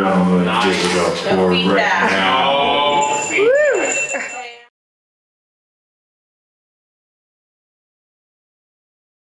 figure out what I'm going to do about Ford right now.